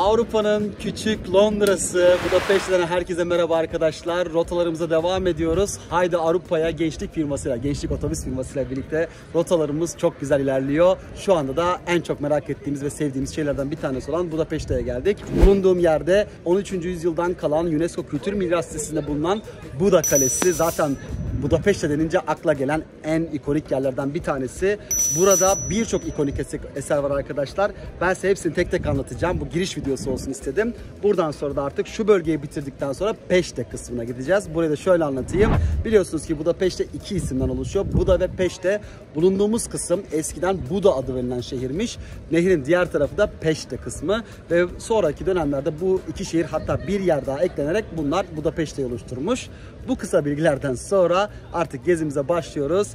Avrupa'nın küçük Londra'sı, Budapeşte'den herkese merhaba arkadaşlar. Rotalarımıza devam ediyoruz. Haydi Avrupa'ya gençlik otobüs firmasıyla birlikte rotalarımız çok güzel ilerliyor. Şu anda da en çok merak ettiğimiz ve sevdiğimiz şeylerden bir tanesi olan Budapeşte'ye geldik. Bulunduğum yerde 13. yüzyıldan kalan UNESCO Kültür Miras Listesi'nde bulunan Buda Kalesi. Zaten Budapeşte denince akla gelen en ikonik yerlerden bir tanesi. Burada birçok ikonik eser var arkadaşlar. Ben size hepsini tek tek anlatacağım. Bu giriş videosu olsun istedim. Buradan sonra da artık şu bölgeyi bitirdikten sonra Peşte kısmına gideceğiz. Burayı da şöyle anlatayım. Biliyorsunuz ki Budapeşte iki isimden oluşuyor. Buda ve Peşte. Bulunduğumuz kısım eskiden Buda adı verilen şehirmiş. Nehrin diğer tarafı da Peşte kısmı. Ve sonraki dönemlerde bu iki şehir, hatta bir yer daha eklenerek bunlar Budapeşte'yi oluşturmuş. Bu kısa bilgilerden sonra artık gezimize başlıyoruz.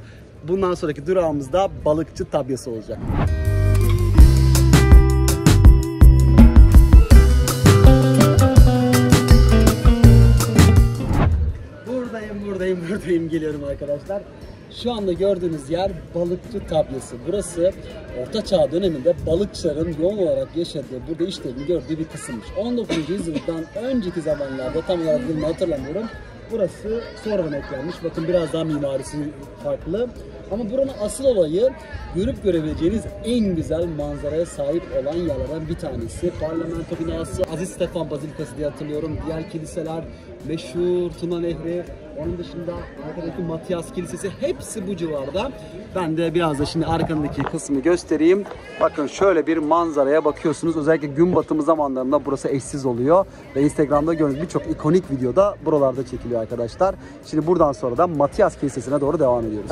Bundan sonraki durağımız da Balıkçı Tabyası olacak. Buradayım, geliyorum arkadaşlar. Şu anda gördüğünüz yer Balıkçı Tabyası. Burası Orta Çağ döneminde balıkçıların yoğun olarak yaşadığı, burada işlerini gördüğü bir kısımmış. 19. yüzyıldan önceki zamanlarda, tam olarak yılını hatırlamıyorum. Burası sonradan eklenmiş. Bakın biraz daha mimarisi farklı. Ama buranın asıl olayı görüp görebileceğiniz en güzel manzaraya sahip olan yerlerden bir tanesi. Parlamento binası, Aziz Stefan Bazilikası diye hatırlıyorum. Diğer kiliseler, meşhur Tuna Nehri, onun dışında arkadaki Matthias Kilisesi, hepsi bu civarda. Ben de biraz da şimdi arkandaki kısmı göstereyim. Bakın şöyle bir manzaraya bakıyorsunuz. Özellikle gün batımı zamanlarında burası eşsiz oluyor. Ve Instagram'da gördüğünüz birçok ikonik videoda buralarda çekiliyor arkadaşlar. Şimdi buradan sonra da Matthias Kilisesi'ne doğru devam ediyoruz.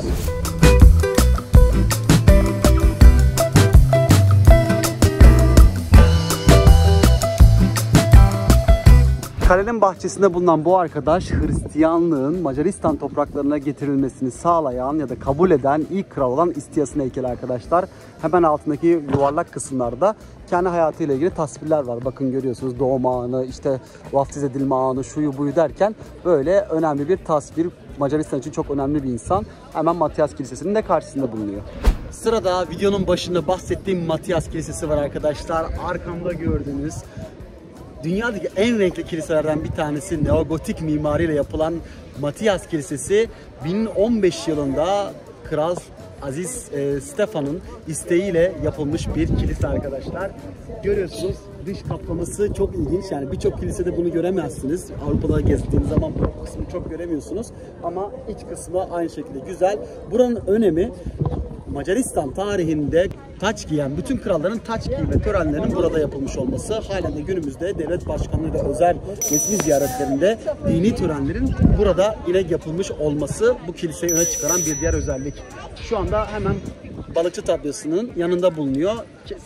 Kalenin bahçesinde bulunan bu arkadaş, Hristiyanlığın Macaristan topraklarına getirilmesini sağlayan ya da kabul eden ilk kral olan İstias'ın heykeli arkadaşlar. Hemen altındaki yuvarlak kısımlarda kendi hayatıyla ilgili tasvirler var. Bakın görüyorsunuz doğum anı, işte vaftiz edilme anı, şuyu buyu derken böyle önemli bir tasvir. Macaristan için çok önemli bir insan. Hemen Matthias Kilisesi'nin de karşısında bulunuyor. Sırada videonun başında bahsettiğim Matthias Kilisesi var arkadaşlar. Arkamda gördüğünüz dünyadaki en renkli kiliselerden bir tanesi, neogotik mimariyle yapılan Matthias Kilisesi, 1015 yılında Kral Aziz Stefan'ın isteğiyle yapılmış bir kilise arkadaşlar. Görüyorsunuz dış kaplaması çok ilginç. Yani birçok kilisede bunu göremezsiniz. Avrupa'da gezdiğiniz zaman bu kısmı çok göremiyorsunuz. Ama iç kısmı aynı şekilde güzel. Buranın önemi, Macaristan tarihinde taç giyen bütün kralların taç giyme törenlerinin burada yapılmış olması. Halen de günümüzde devlet başkanlığı ve özel resmi ziyaretlerinde dini törenlerin burada yine yapılmış olması bu kiliseyi öne çıkaran bir diğer özellik. Şu anda hemen Balıkçı Tabyası'nın yanında bulunuyor.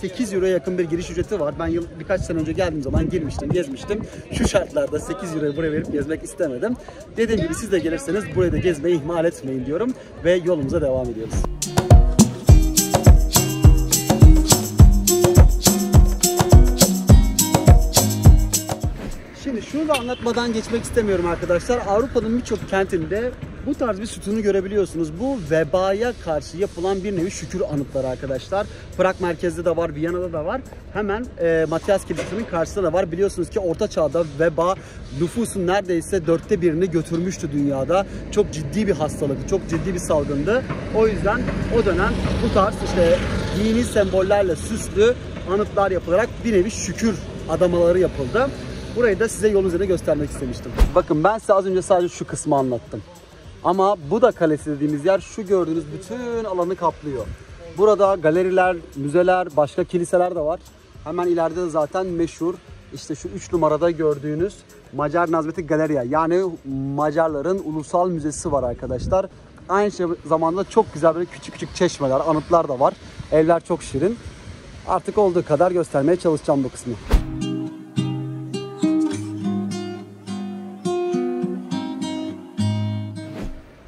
8 euroya yakın bir giriş ücreti var. Ben birkaç sene önce geldiğim zaman girmiştim, gezmiştim. Şu şartlarda 8 euroyu buraya verip gezmek istemedim. Dediğim gibi siz de gelirseniz burayı da gezmeyi ihmal etmeyin diyorum ve yolumuza devam ediyoruz. Şunu da anlatmadan geçmek istemiyorum arkadaşlar. Avrupa'nın birçok kentinde bu tarz bir sütunu görebiliyorsunuz. Bu vebaya karşı yapılan bir nevi şükür anıtları arkadaşlar. Prag merkezde de var, Viyana'da da var. Hemen Matthias Kilisesi'nin karşısında da var. Biliyorsunuz ki Orta Çağ'da veba nüfusun neredeyse 1/4'ünü götürmüştü dünyada. Çok ciddi bir hastalık, çok ciddi bir salgındı. O yüzden o dönem bu tarz işte dini sembollerle süslü anıtlar yapılarak bir nevi şükür adamaları yapıldı. Burayı da size yol üzerine göstermek istemiştim. Bakın ben size az önce sadece şu kısmı anlattım. Ama Buda Kalesi dediğimiz yer şu gördüğünüz bütün alanı kaplıyor. Burada galeriler, müzeler, başka kiliseler de var. Hemen ileride de zaten meşhur işte şu 3 numarada gördüğünüz Macar Nazmeti Galeriya, yani Macarların Ulusal Müzesi var arkadaşlar. Aynı zamanda çok güzel böyle küçük küçük çeşmeler, anıtlar da var. Evler çok şirin. Artık olduğu kadar göstermeye çalışacağım bu kısmı.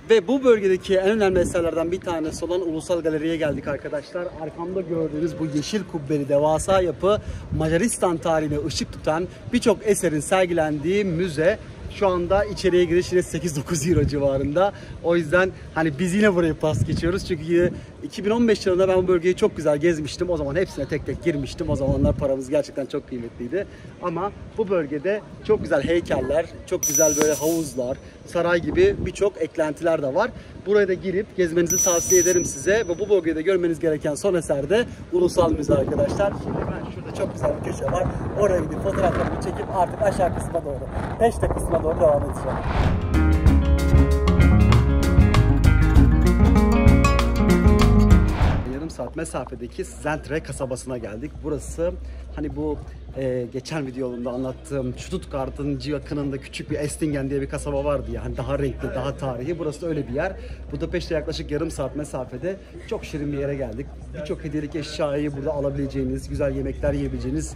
Ve bu bölgedeki en önemli eserlerden bir tanesi olan Ulusal Galeri'ye geldik arkadaşlar. Arkamda gördüğünüz bu yeşil kubbeli devasa yapı, Macaristan tarihine ışık tutan birçok eserin sergilendiği müze. Şu anda içeriye giriş yine 8-9 euro civarında. O yüzden hani biz yine burayı pas geçiyoruz. Çünkü 2015 yılında ben bu bölgeyi çok güzel gezmiştim. O zaman hepsine tek tek girmiştim. O zamanlar paramız gerçekten çok kıymetliydi. Ama bu bölgede çok güzel heykeller, çok güzel böyle havuzlar, saray gibi birçok eklentiler de var. Buraya da girip gezmenizi tavsiye ederim size. Ve bu bölgede görmeniz gereken son eser de Ulusal Müze arkadaşlar. Şimdi ben şurada çok güzel bir köşe var. Oraya gidip fotoğraflarımı çekip artık aşağı kısma doğru, peşte kısma doğru devam edeceğim. Yarım saat mesafedeki Szentendre kasabasına geldik. Burası hani bu geçen videomda anlattığım Stuttgart'ın yakınında küçük bir Estingen diye bir kasaba vardı yani daha renkli, daha tarihi. Burası da öyle bir yer. Budapeşte yaklaşık yarım saat mesafede çok şirin bir yere geldik. Birçok hediyelik eşyayı burada alabileceğiniz, güzel yemekler yiyebileceğiniz,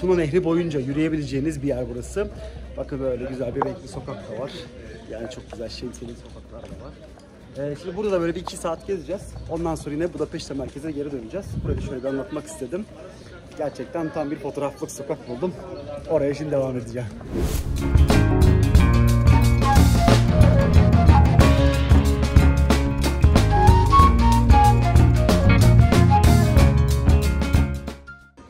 Tuna Nehri boyunca yürüyebileceğiniz bir yer burası. Bakın böyle güzel bir renkli sokak da var. Yani çok güzel şemsiyeli sokaklar da var. Şimdi burada da böyle bir 2 saat gezeceğiz. Ondan sonra yine Budapeşte merkezine geri döneceğiz. Burayı şöyle bir anlatmak istedim. Gerçekten tam bir fotoğraflık sokak buldum. Oraya şimdi devam edeceğim.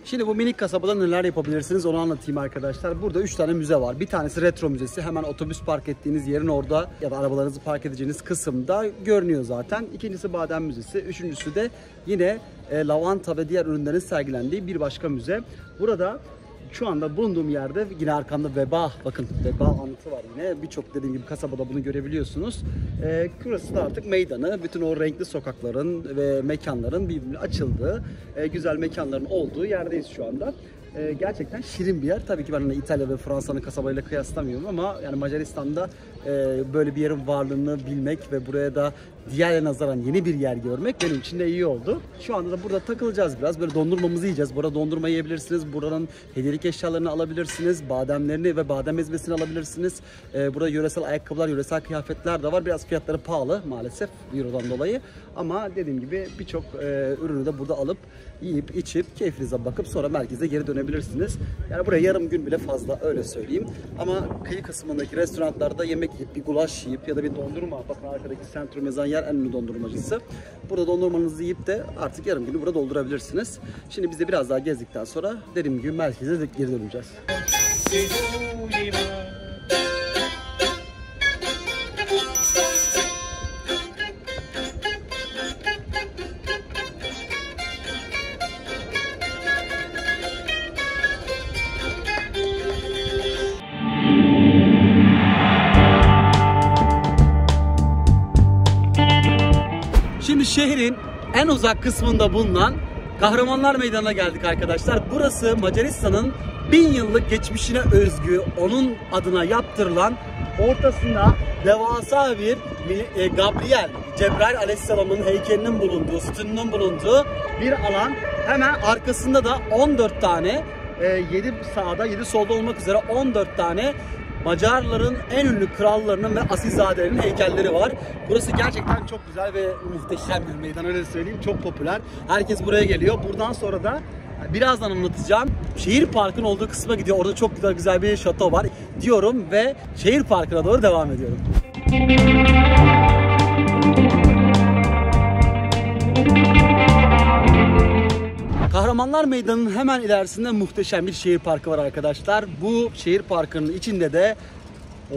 Şimdi bu minik kasabada neler yapabilirsiniz onu anlatayım arkadaşlar. Burada 3 tane müze var. Bir tanesi retro müzesi. Hemen otobüs park ettiğiniz yerin orada ya da arabalarınızı park edeceğiniz kısımda görünüyor zaten. İkincisi badem müzesi. Üçüncüsü de yine lavanta ve diğer ürünlerin sergilendiği bir başka müze. Burada şu anda bulunduğum yerde yine arkamda veba, bakın veba anıtı var yine. Birçok dediğim gibi kasabada bunu görebiliyorsunuz. Burası da artık meydanı. Bütün o renkli sokakların ve mekanların birbirine açıldığı, güzel mekanların olduğu yerdeyiz şu anda. Gerçekten şirin bir yer. Tabii ki ben hani İtalya ve Fransa'nın kasabayla kıyaslamıyorum ama yani Macaristan'da böyle bir yerin varlığını bilmek ve buraya da diğerlerine nazaran yeni bir yer görmek benim için de iyi oldu. Şu anda da burada takılacağız biraz. Böyle dondurmamızı yiyeceğiz. Burada dondurma yiyebilirsiniz. Buranın hediyelik eşyalarını alabilirsiniz. Bademlerini ve badem ezmesini alabilirsiniz. Burada yöresel ayakkabılar, yöresel kıyafetler de var. Biraz fiyatları pahalı maalesef Euro'dan dolayı. Ama dediğim gibi birçok ürünü de burada alıp yiyip içip keyfinize bakıp sonra merkeze geri dönebilirsiniz. Yani buraya yarım gün bile fazla öyle söyleyeyim. Ama kıyı kısmındaki restoranlarda yemek yiyip bir gulaş yiyip ya da bir dondurma. Bakın arkadaki Centro Mezan yer en ünlü dondurmacısı. Burada dondurmanızı yiyip de artık yarım günü burada doldurabilirsiniz. Şimdi biz de biraz daha gezdikten sonra dediğim gibi merkeze de geri döneceğiz. Şehrin en uzak kısmında bulunan Kahramanlar Meydanı'na geldik arkadaşlar. Burası Macaristan'ın 1000 yıllık geçmişine özgü, onun adına yaptırılan, ortasına devasa bir Gabriel Cebrail Aleyhisselam'ın heykelinin bulunduğu, sütununun bulunduğu bir alan. Hemen arkasında da 14 tane, 7 sağda 7 solda olmak üzere 14 tane Macarların en ünlü krallarının ve asilzadelerin heykelleri var. Burası gerçekten çok güzel ve muhteşem bir meydan, öyle söyleyeyim. Çok popüler. Herkes buraya geliyor. Buradan sonra da birazdan anlatacağım. Şehir Parkı'nın olduğu kısma gidiyor. Orada çok güzel bir şato var diyorum ve Şehir Parkı'na doğru devam ediyorum. Kahramanlar Meydanı'nın hemen ilerisinde muhteşem bir şehir parkı var arkadaşlar. Bu şehir parkının içinde de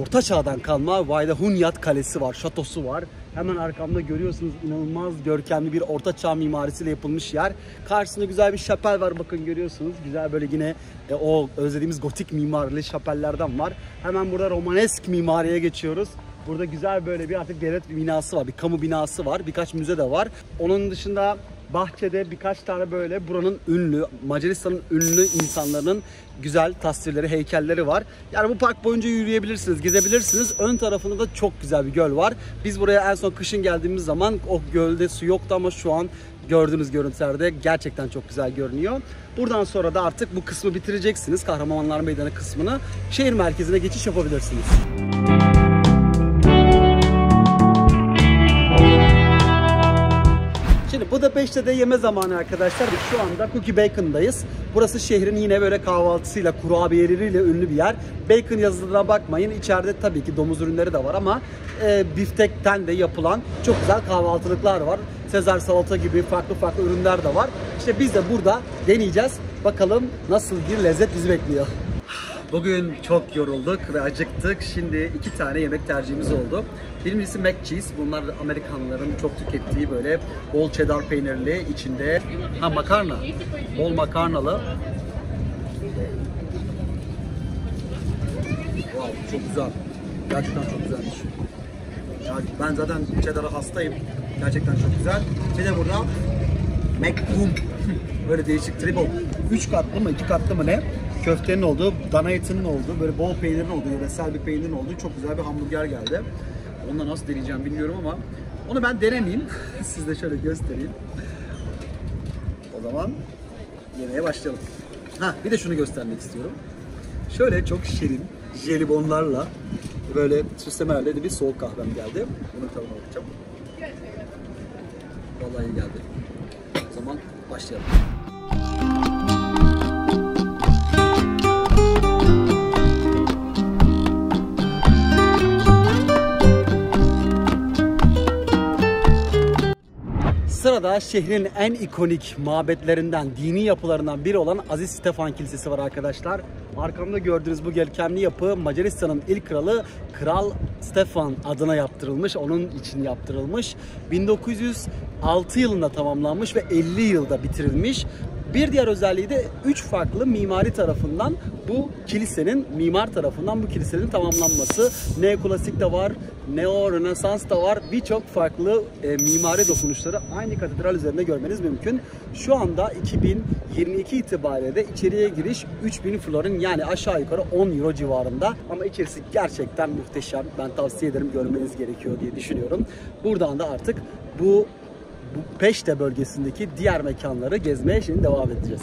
Orta Çağ'dan kalma Vajdahunyad Kalesi var, şatosu var. Hemen arkamda görüyorsunuz inanılmaz görkemli bir Orta Çağ mimarisiyle yapılmış yer. Karşısında güzel bir şapel var, bakın görüyorsunuz. Güzel böyle yine o özlediğimiz gotik mimarili şapellerden var. Hemen burada Romanesk mimariye geçiyoruz. Burada güzel böyle bir artık devlet binası var, bir kamu binası var, birkaç müze de var. Onun dışında bahçede birkaç tane böyle buranın ünlü, Macaristan'ın ünlü insanların güzel tasvirleri, heykelleri var. Yani bu park boyunca yürüyebilirsiniz, gezebilirsiniz. Ön tarafında da çok güzel bir göl var. Biz buraya en son kışın geldiğimiz zaman o gölde su yoktu ama şu an gördüğünüz görüntülerde gerçekten çok güzel görünüyor. Buradan sonra da artık bu kısmı bitireceksiniz. Kahramanlar Meydanı kısmını. Şehir merkezine geçiş yapabilirsiniz. Budapeşte'de yeme zamanı arkadaşlar. Biz şu anda Cookie Bacon'dayız. Burası şehrin yine böyle kahvaltısıyla, kurabiyeleriyle ünlü bir yer. Bacon yazılığına bakmayın. İçeride tabii ki domuz ürünleri de var ama biftekten de yapılan çok güzel kahvaltılıklar var. Sezar salata gibi farklı farklı ürünler de var. İşte biz de burada deneyeceğiz. Bakalım nasıl bir lezzet bizi bekliyor. Bugün çok yorulduk ve acıktık. Şimdi iki tane yemek tercihimiz oldu. Birincisi mac cheese. Bunlar Amerikanların çok tükettiği böyle bol cheddar peynirli, içinde makarna. Bol makarnalı. Wow, çok güzel. Gerçekten çok güzelmiş. Yani ben zaten cheddar'a hastayım. Gerçekten çok güzel. Bir de burada McBoom. Böyle değişik triple. 3 katlı mı 2 katlı mı ne? Köftenin olduğu, dana etinin olduğu, böyle bol peynirin olduğu, yöresel bir peynirin olduğu çok güzel bir hamburger geldi. Ondan nasıl deneyeceğim bilmiyorum ama onu ben denemeyeyim. Size şöyle göstereyim. O zaman yemeğe başlayalım. Ha, bir de şunu göstermek istiyorum. Şöyle çok şirin jelibonlarla böyle süslemelerle de bir soğuk kahvem geldi. Bunu tadına bakacağım. Vallahi iyi geldi. O zaman başlayalım. Sırada şehrin en ikonik mabetlerinden, dini yapılarından biri olan Aziz Stefan Kilisesi var arkadaşlar. Arkamda gördüğünüz bu görkemli yapı Macaristan'ın ilk kralı Kral Stefan adına yaptırılmış, onun için yaptırılmış. 1906 yılında tamamlanmış ve 50 yılda bitirilmiş. Bir diğer özelliği de 3 farklı mimari tarafından bu kilisenin, tamamlanması. Neoklasik de var, Neo-Rönesans da var. Birçok farklı mimari dokunuşları aynı katedral üzerinde görmeniz mümkün. Şu anda 2022 itibariyle de içeriye giriş 3000 florin, yani aşağı yukarı 10 euro civarında. Ama içerisi gerçekten muhteşem. Ben tavsiye ederim, görmeniz gerekiyor diye düşünüyorum. Buradan da artık Budapeşte bölgesindeki diğer mekanları gezmeye şimdi devam edeceğiz.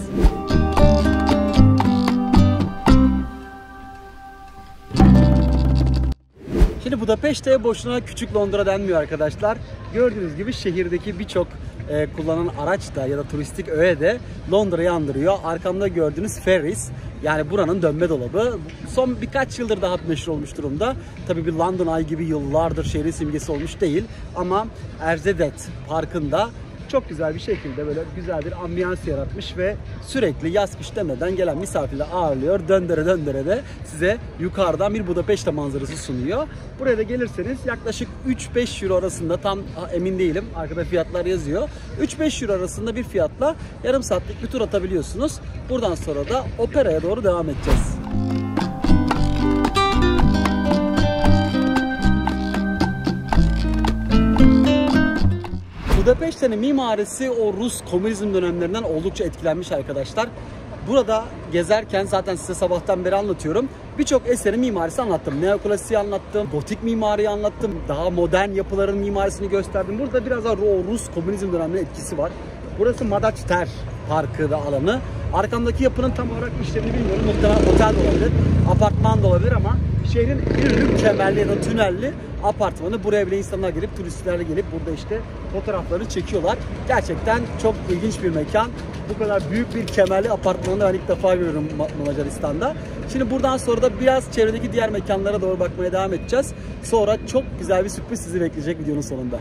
Şimdi Budapeşte boşuna küçük Londra denmiyor arkadaşlar. Gördüğünüz gibi şehirdeki birçok kullanılan araç da ya da turistik öğe de Londra'yı andırıyor. Arkamda gördüğünüz ferris, yani buranın dönme dolabı. Son birkaç yıldır daha meşhur olmuş durumda. Tabii bir London Eye gibi yıllardır şehrin simgesi olmuş değil. Ama Erzedet parkında çok güzel bir şekilde böyle güzel bir ambiyans yaratmış ve sürekli yaz kış demeden gelen misafirleri ağırlıyor. Döndere döndere de size yukarıdan bir Budapeşte manzarası sunuyor. Buraya da gelirseniz yaklaşık 3-5 euro arasında, tam emin değilim, arkada fiyatlar yazıyor. 3-5 euro arasında bir fiyatla yarım saatlik bir tur atabiliyorsunuz. Buradan sonra da operaya doğru devam edeceğiz. Budapeşte'nin mimarisi o Rus komünizm dönemlerinden oldukça etkilenmiş arkadaşlar. Burada gezerken zaten size sabahtan beri anlatıyorum. Birçok eserin mimarisi anlattım. Neoklasiği anlattım, gotik mimariyi anlattım, daha modern yapıların mimarisini gösterdim. Burada biraz daha o Rus komünizm döneminin etkisi var. Burası Madach Ter parkı ve alanı. Arkamdaki yapının tam olarak işlerini bilmiyorum. Muhtemelen otel de olabilir, apartman da olabilir ama şehrin en kemerli ya da tünelli apartmanı. Buraya bile insanlar gelip, turistlerle gelip burada işte fotoğrafları çekiyorlar. Gerçekten çok ilginç bir mekan. Bu kadar büyük bir kemerli apartmanı ben ilk defa görüyorum Macaristan'da. Şimdi buradan sonra da biraz çevredeki diğer mekanlara doğru bakmaya devam edeceğiz. Sonra çok güzel bir sürpriz sizi bekleyecek videonun sonunda.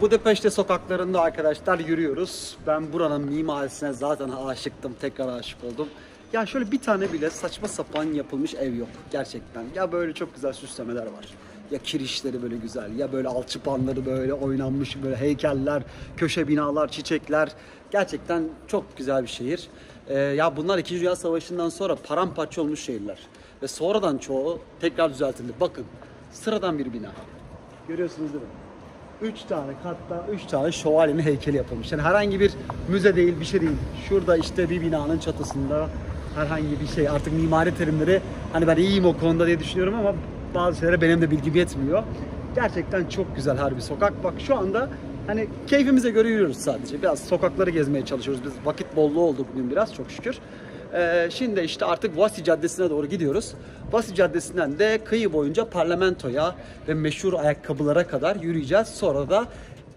Budapeşte sokaklarında arkadaşlar yürüyoruz. Ben buranın mimarisine zaten aşıktım. Tekrar aşık oldum. Ya şöyle bir tane bile saçma sapan yapılmış ev yok gerçekten. Ya böyle çok güzel süslemeler var. Ya kirişleri böyle güzel. Ya böyle alçıpanları böyle oynanmış, böyle heykeller, köşe binalar, çiçekler. Gerçekten çok güzel bir şehir. Ya bunlar 2. Dünya Savaşı'ndan sonra paramparça olmuş şehirler. Ve sonradan çoğu tekrar düzeltildi. Bakın sıradan bir bina. Görüyorsunuz değil mi? 3 tane katta 3 tane şövalyenin heykeli yapılmış. Yani herhangi bir müze değil, bir şey değil. Şurada işte bir binanın çatısında herhangi bir şey. Artık mimari terimleri, hani ben iyiyim o konuda diye düşünüyorum ama bazı şeylere benim de bilgim yetmiyor. Gerçekten çok güzel her bir sokak. Bak şu anda hani keyfimize göre yürüyoruz sadece. Biraz sokakları gezmeye çalışıyoruz. Biz vakit bolluğu oldu bugün biraz, çok şükür. Şimdi işte artık Vaci Caddesi'ne doğru gidiyoruz. Vaci Caddesi'nden de kıyı boyunca parlamentoya ve meşhur ayakkabılara kadar yürüyeceğiz. Sonra da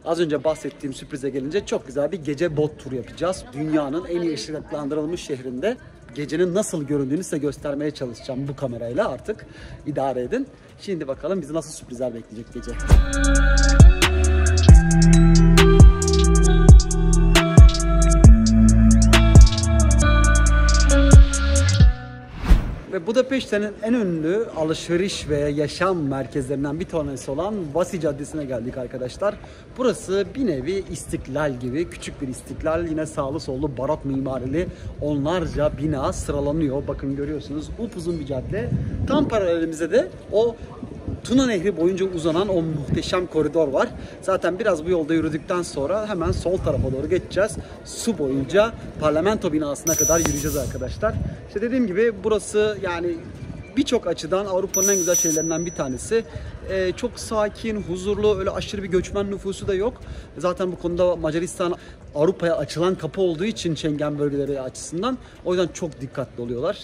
az önce bahsettiğim sürprize gelince çok güzel bir gece bot turu yapacağız. Dünyanın en iyi ışıklandırılmış şehrinde gecenin nasıl göründüğünü size göstermeye çalışacağım bu kamerayla, artık idare edin. Şimdi bakalım bizi nasıl sürprizler bekleyecek gece. Ve Budapeşte'nin en ünlü alışveriş ve yaşam merkezlerinden bir tanesi olan Vaci Caddesi'ne geldik arkadaşlar. Burası bir nevi istiklal gibi, küçük bir istiklal. Yine sağlı sollu barok mimarili onlarca bina sıralanıyor. Bakın görüyorsunuz upuzun bir cadde. Tam paralelimizde de o Tuna Nehri boyunca uzanan o muhteşem koridor var. Zaten biraz bu yolda yürüdükten sonra hemen sol tarafa doğru geçeceğiz. Su boyunca parlamento binasına kadar yürüyeceğiz arkadaşlar. İşte dediğim gibi burası yani birçok açıdan Avrupa'nın en güzel şehirlerinden bir tanesi. Çok sakin, huzurlu, öyle aşırı bir göçmen nüfusu da yok. Zaten bu konuda Macaristan Avrupa'ya açılan kapı olduğu için Schengen bölgeleri açısından, o yüzden çok dikkatli oluyorlar.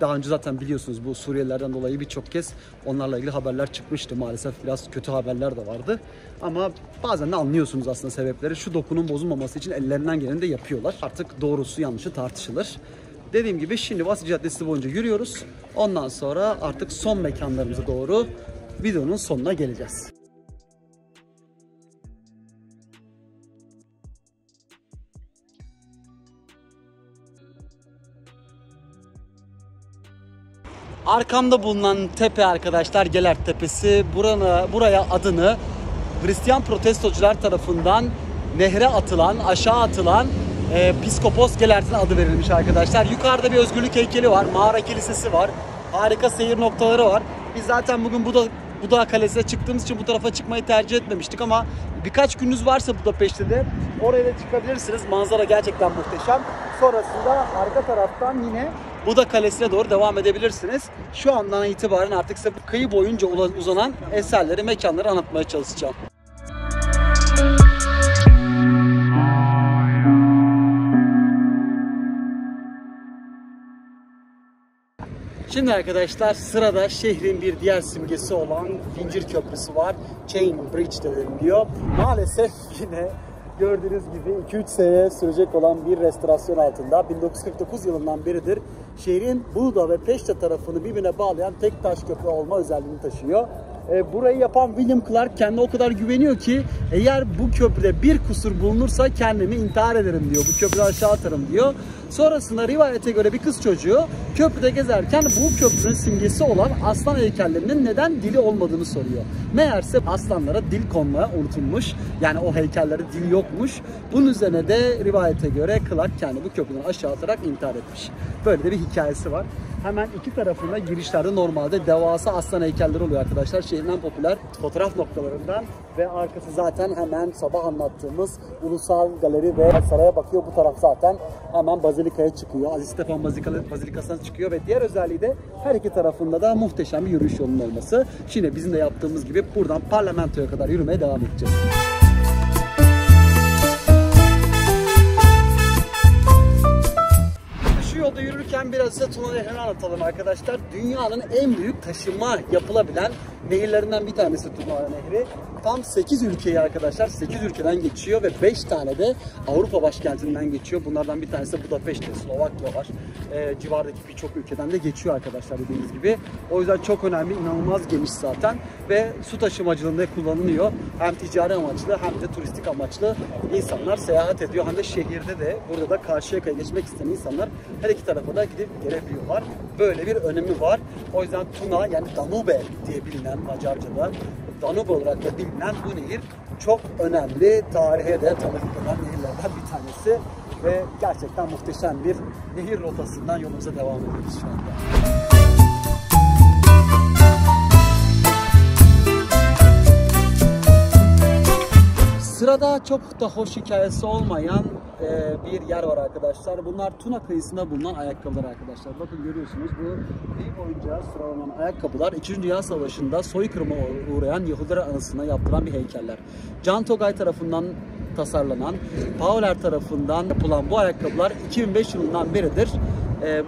Daha önce zaten biliyorsunuz bu Suriyelilerden dolayı birçok kez onlarla ilgili haberler çıkmıştı. Maalesef biraz kötü haberler de vardı. Ama bazen de anlıyorsunuz aslında sebepleri. Şu dokunun bozulmaması için ellerinden geleni de yapıyorlar. Artık doğrusu yanlışı tartışılır. Dediğim gibi şimdi Vaci Caddesi boyunca yürüyoruz. Ondan sonra artık son mekanlarımıza doğru videonun sonuna geleceğiz. Arkamda bulunan tepe arkadaşlar Gellert Tepesi. Buraya adını Hristiyan protestocular tarafından nehre atılan, aşağı atılan Piskopos Gelert'in adı verilmiş arkadaşlar. Yukarıda bir özgürlük heykeli var, mağara kilisesi var, harika seyir noktaları var. Biz zaten bugün Buda Kalesi'ne çıktığımız için bu tarafa çıkmayı tercih etmemiştik ama birkaç gününüz varsa Budapeşte de oraya da çıkabilirsiniz. Manzara gerçekten muhteşem. Sonrasında arka taraftan yine Buda Kalesi'ne doğru devam edebilirsiniz. Şu andan itibaren artık size kıyı boyunca uzanan eserleri, mekanları anlatmaya çalışacağım. Şimdi arkadaşlar sırada şehrin bir diğer simgesi olan Zincir Köprüsü var. Chain Bridge de deniliyor. Maalesef yine gördüğünüz gibi 2-3 sene sürecek olan bir restorasyon altında. 1949 yılından beridir şehrin Buda ve Peşte tarafını birbirine bağlayan tek taş köprü olma özelliğini taşıyor. Burayı yapan William Clark kendine o kadar güveniyor ki eğer bu köprüde bir kusur bulunursa kendimi intihar ederim diyor. Bu köprüyü aşağı atarım diyor. Sonrasında rivayete göre bir kız çocuğu köprüde gezerken bu köprünün simgesi olan aslan heykellerinin neden dili olmadığını soruyor. Meğerse aslanlara dil konmaya unutulmuş. Yani o heykellerde dil yokmuş. Bunun üzerine de rivayete göre Clark kendini bu köprüden aşağı atarak intihar etmiş. Böyle de bir hikayesi var. Hemen iki tarafında girişlerde normalde devasa aslan heykelleri oluyor arkadaşlar. Şehrin en popüler fotoğraf noktalarından ve arkası zaten hemen sabah anlattığımız Ulusal Galeri ve saraya bakıyor. Bu taraf zaten hemen bazilikaya çıkıyor. Aziz Stefan Bazilikası'na çıkıyor ve diğer özelliği de her iki tarafında da muhteşem bir yürüyüş yolunun olması. Şimdi bizim de yaptığımız gibi buradan parlamentoya kadar yürümeye devam edeceğiz. Yolda yürürken biraz size Tuna Nehri'ni anlatalım arkadaşlar. Dünyanın en büyük taşıma yapılabilen nehirlerinden bir tanesi Tuna Nehri. Tam 8 ülkeyi arkadaşlar, 8 ülkeden geçiyor ve 5 tane de Avrupa başkentinden geçiyor. Bunlardan bir tanesi Budapeşte, Slovakya var. Civardaki birçok ülkeden de geçiyor arkadaşlar dediğimiz gibi. O yüzden çok önemli, inanılmaz geniş zaten ve su taşımacılığında kullanılıyor. Hem ticari amaçlı hem de turistik amaçlı insanlar seyahat ediyor. Hem de şehirde de burada da Karşıyaka'ya geçmek isteyen insanlar her iki tarafa da gidip gelebiliyorlar. Böyle bir önemi var. O yüzden Tuna, yani Danube diye bilinen Macarca'da Danube olarak da bilinen bu nehir çok önemli, tarihe de tanıklık olan nehirlerden bir tanesi ve gerçekten muhteşem bir nehir rotasından yolumuza devam ediyoruz şu anda. Sırada çok da hoş hikayesi olmayan bir yer var arkadaşlar. Bunlar Tuna kıyısında bulunan ayakkabılar arkadaşlar. Bakın görüyorsunuz bu bir boyunca sıralanan ayakkabılar 2. Dünya Savaşı'nda soykırıma uğrayan Yahudiler anısına yaptıran bir heykeller. Can Togay tarafından tasarlanan, Pauer tarafından yapılan bu ayakkabılar 2005 yılından beridir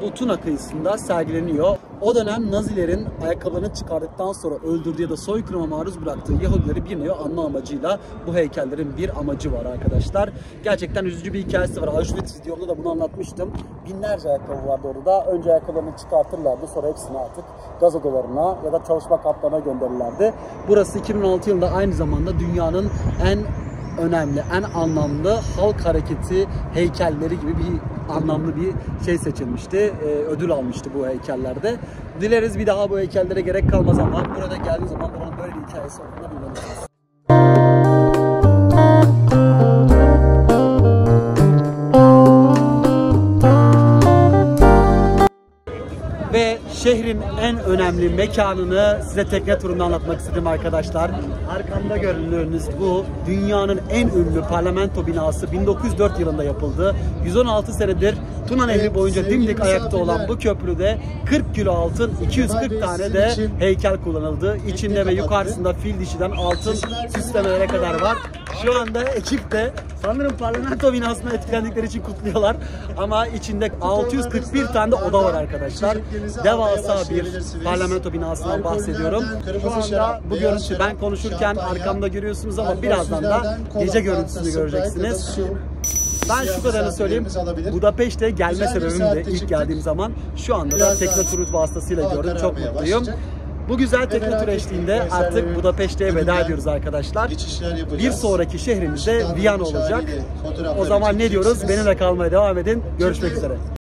bu Tuna kıyısında sergileniyor. O dönem Nazilerin ayakkabılarını çıkardıktan sonra öldürdüğü ya da soykırıma maruz bıraktığı Yahudileri bir nevi anma amacıyla bu heykellerin bir amacı var arkadaşlar. Gerçekten üzücü bir hikayesi var. Auschwitz videomda da bunu anlatmıştım. Binlerce ayakkabı vardı orada. Önce ayakkabılarını çıkartırlardı. Sonra hepsini artık gaz odalarına ya da çalışma kamplarına gönderirlerdi. Burası 2006 yılında aynı zamanda dünyanın en önemli, en anlamlı halk hareketi heykelleri gibi bir anlamlı bir şey seçilmişti. Ödül almıştı bu heykellerde. Dileriz bir daha bu heykellere gerek kalmaz ama burada geldiği zaman buranın böyle bir hikayesi olduğunu bilmeliyiz. Ve şehrin en önemli mekanını size tekne turunda anlatmak istedim arkadaşlar. Arkamda göründüğünüz bu dünyanın en ünlü parlamento binası 1904 yılında yapıldı. 116 senedir Tuna Nehri boyunca dimdik ayakta olan bu köprüde 40 kilo altın, 240 tane de heykel kullanıldı. İçinde ve yukarısında fil dişiden altın süslemelere kadar var. Şu anda ekip de sanırım parlamento binasına etkilendikleri için kutluyorlar. Ama içinde 641 tane de oda var arkadaşlar. Devasa bir parlamento binasından bahsediyorum. Şu anda bu görüntü ben konuşurken arkamda görüyorsunuz ama birazdan da gece görüntüsünü göreceksiniz. Ben şu kadarını söyleyeyim. Budapeşte'ye gelme sebebim de ilk geldiğim zaman şu anda da tekne turu vasıtasıyla gördüm. Çok mutluyum. Bu güzel tekne turu eşliğinde artık Budapeşte'ye veda ediyoruz arkadaşlar. Bir sonraki şehrimiz de Viyana olacak. O zaman ne diyoruz? Benimle kalmaya devam edin. Görüşmek üzere.